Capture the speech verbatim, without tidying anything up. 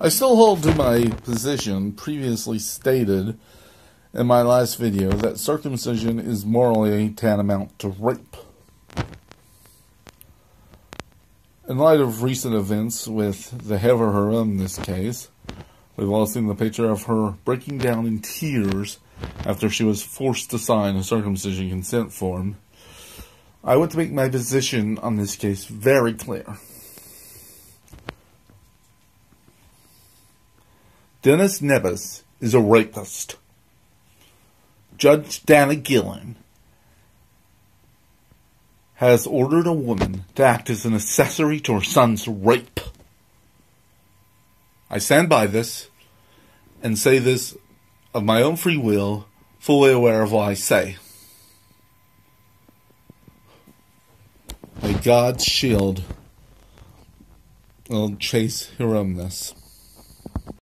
I still hold to my position previously stated in my last video that circumcision is morally tantamount to rape. In light of recent events with the Heather Hironimus case, we've all seen the picture of her breaking down in tears after she was forced to sign a circumcision consent form. I want to make my position on this case very clear. Dennis Nevis is a rapist. Judge Dana Gillen has ordered a woman to act as an accessory to her son's rape. I stand by this and say this of my own free will, fully aware of what I say. May God shield old Chase Hironimus.